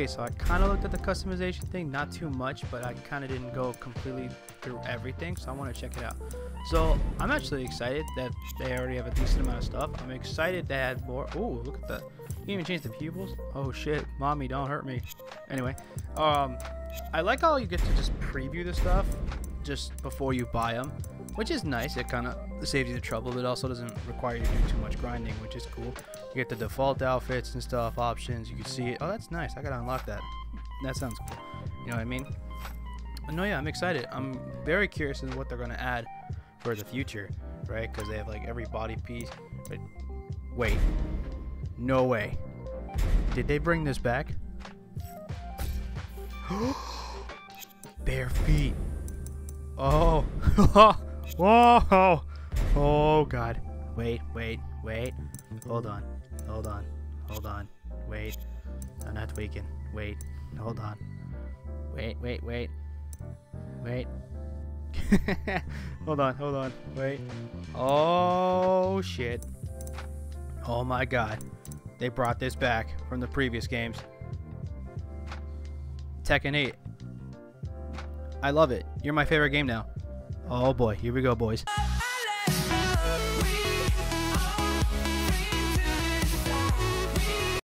Okay, so I kind of looked at the customization thing, not too much, but I kind of didn't go completely through everything, so I want to check it out. So I'm actually excited that they already have a decent amount of stuff. I'm excited they had more. Ooh, look at that. You can even change the pupils. Oh shit, mommy, don't hurt me. Anyway, I like how you get to just preview the stuff just before you buy them, which is nice. It kind of saves you the trouble, but it also doesn't require you to do too much grinding, which is cool. You get the default outfits and stuff, options, you can see it. Oh, that's nice. I gotta unlock that. That sounds cool. You know what I mean? No, yeah, I'm excited. I'm very curious as to what they're gonna add for the future, right? Because they have like every body piece. But wait, no way. Did they bring this back? Bare feet. Oh, whoa! Oh God! Wait! Hold on! Wait! I'm not tweaking. Wait! Hold on! Wait! Hold on! Wait! Oh shit! Oh my God! They brought this back from the previous games. Tekken 8. I love it. You're my favorite game now. Oh boy, here we go, boys.